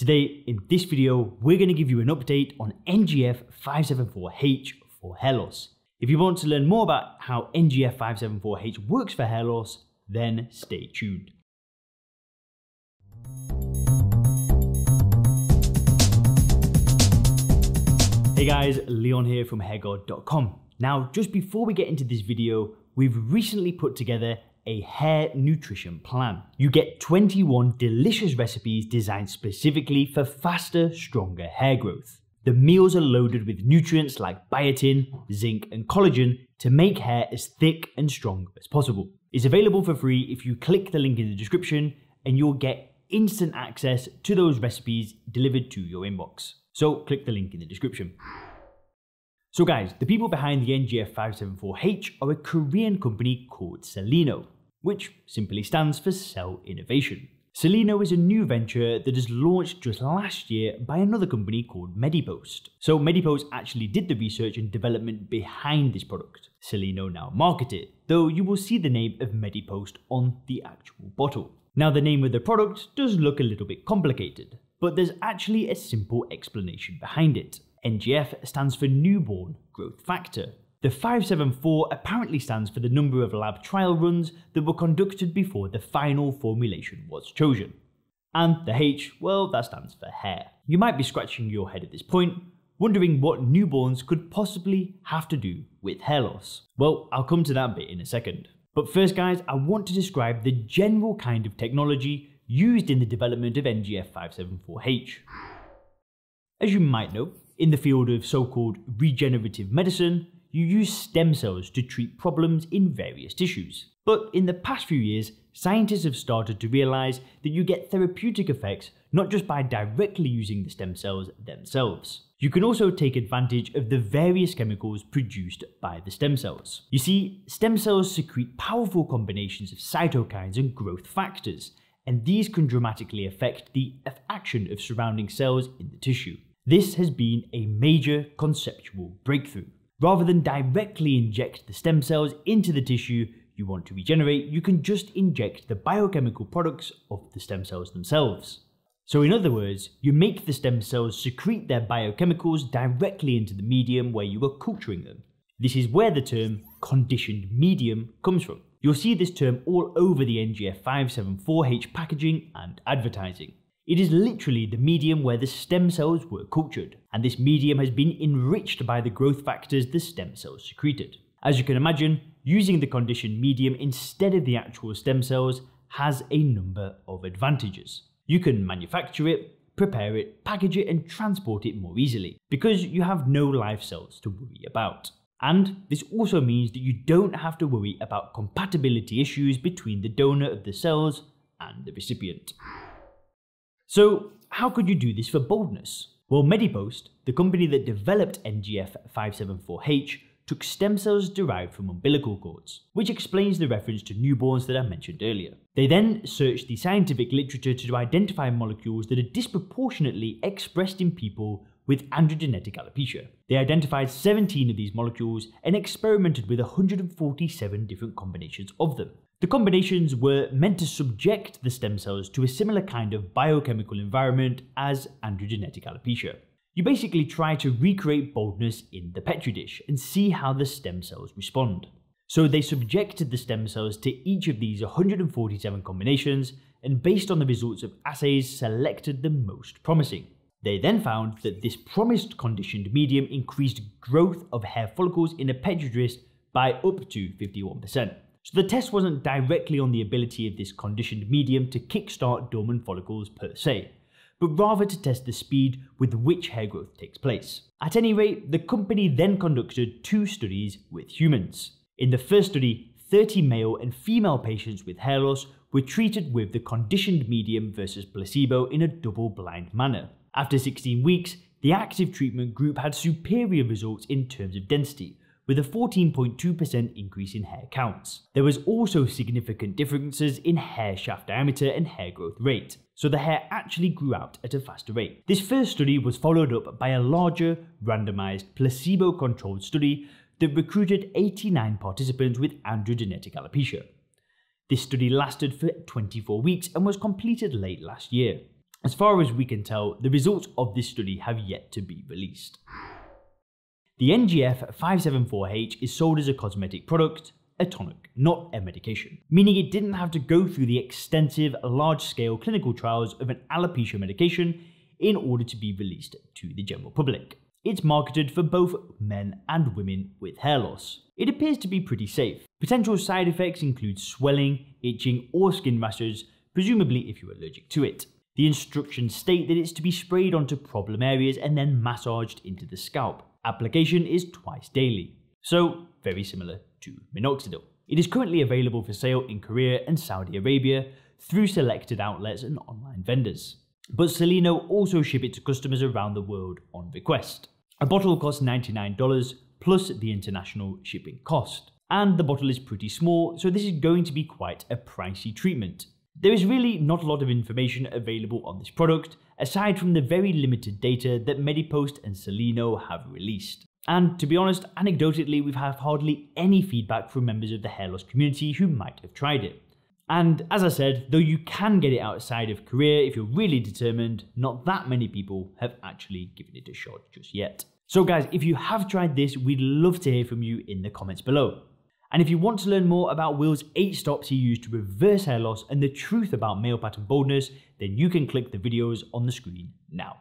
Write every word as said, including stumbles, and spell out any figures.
Today, in this video, we're going to give you an update on N G F five seven four H for hair loss. If you want to learn more about how N G F five seven four H works for hair loss, then stay tuned. Hey guys, Leon here from hair god dot com. Now, just before we get into this video, we've recently put together a hair nutrition plan. You get twenty-one delicious recipes designed specifically for faster, stronger hair growth. The meals are loaded with nutrients like biotin, zinc, and collagen to make hair as thick and strong as possible. It's available for free if you click the link in the description, and you'll get instant access to those recipes delivered to your inbox. So click the link in the description. So guys, the people behind the N G F five seven four H are a Korean company called Celino, which simply stands for Cell Innovation. Celino is a new venture that is launched just last year by another company called Medipost. So Medipost actually did the research and development behind this product. Celino now market it, though you will see the name of Medipost on the actual bottle. Now the name of the product does look a little bit complicated, but there's actually a simple explanation behind it. N G F stands for newborn growth factor. The five seven four apparently stands for the number of lab trial runs that were conducted before the final formulation was chosen. And the H, well, that stands for hair. You might be scratching your head at this point, wondering what newborns could possibly have to do with hair loss. Well, I'll come to that bit in a second. But first guys, I want to describe the general kind of technology used in the development of N G F five seven four H. As you might know, in the field of so-called regenerative medicine, you use stem cells to treat problems in various tissues. But in the past few years, scientists have started to realize that you get therapeutic effects not just by directly using the stem cells themselves. You can also take advantage of the various chemicals produced by the stem cells. You see, stem cells secrete powerful combinations of cytokines and growth factors, and these can dramatically affect the action of surrounding cells in the tissue. This has been a major conceptual breakthrough. Rather than directly inject the stem cells into the tissue you want to regenerate, you can just inject the biochemical products of the stem cells themselves. So in other words, you make the stem cells secrete their biochemicals directly into the medium where you are culturing them. This is where the term conditioned medium comes from. You'll see this term all over the N G F five seven four H packaging and advertising. It is literally the medium where the stem cells were cultured, and this medium has been enriched by the growth factors the stem cells secreted. As you can imagine, using the conditioned medium instead of the actual stem cells has a number of advantages. You can manufacture it, prepare it, package it, and transport it more easily, because you have no live cells to worry about. And this also means that you don't have to worry about compatibility issues between the donor of the cells and the recipient. So how could you do this for baldness? Well, Medipost, the company that developed N G F five seven four H, took stem cells derived from umbilical cords, which explains the reference to newborns that I mentioned earlier. They then searched the scientific literature to identify molecules that are disproportionately expressed in people with androgenetic alopecia. They identified seventeen of these molecules and experimented with one hundred forty-seven different combinations of them. The combinations were meant to subject the stem cells to a similar kind of biochemical environment as androgenetic alopecia. You basically try to recreate baldness in the petri dish and see how the stem cells respond. So they subjected the stem cells to each of these one hundred forty-seven combinations, and based on the results of assays, selected the most promising. They then found that this promised conditioned medium increased growth of hair follicles in a petri dish by up to fifty-one percent. So the test wasn't directly on the ability of this conditioned medium to kickstart dormant follicles per se, but rather to test the speed with which hair growth takes place. At any rate, the company then conducted two studies with humans. In the first study, thirty male and female patients with hair loss were treated with the conditioned medium versus placebo in a double-blind manner. After sixteen weeks, the active treatment group had superior results in terms of density, with a fourteen point two percent increase in hair counts. There was also significant differences in hair shaft diameter and hair growth rate, so the hair actually grew out at a faster rate. This first study was followed up by a larger, randomized, placebo-controlled study that recruited eighty-nine participants with androgenetic alopecia. This study lasted for twenty-four weeks and was completed late last year. As far as we can tell, the results of this study have yet to be released. The N G F five seven four H is sold as a cosmetic product, a tonic, not a medication, meaning it didn't have to go through the extensive, large-scale clinical trials of an alopecia medication in order to be released to the general public. It's marketed for both men and women with hair loss. It appears to be pretty safe. Potential side effects include swelling, itching, or skin rashes, presumably if you're allergic to it. The instructions state that it's to be sprayed onto problem areas and then massaged into the scalp. Application is twice daily, so very similar to minoxidil. It is currently available for sale in Korea and Saudi Arabia through selected outlets and online vendors. But Celino also ship it to customers around the world on request. A bottle costs ninety-nine dollars plus the international shipping cost. And the bottle is pretty small, so this is going to be quite a pricey treatment. There is really not a lot of information available on this product, aside from the very limited data that Medipost and Celino have released. And to be honest, anecdotally, we've had hardly any feedback from members of the hair loss community who might have tried it. And as I said, though you can get it outside of Korea if you're really determined, not that many people have actually given it a shot just yet. So guys, if you have tried this, we'd love to hear from you in the comments below. And if you want to learn more about Will's eight stops he used to reverse hair loss and the truth about male pattern baldness, then you can click the videos on the screen now.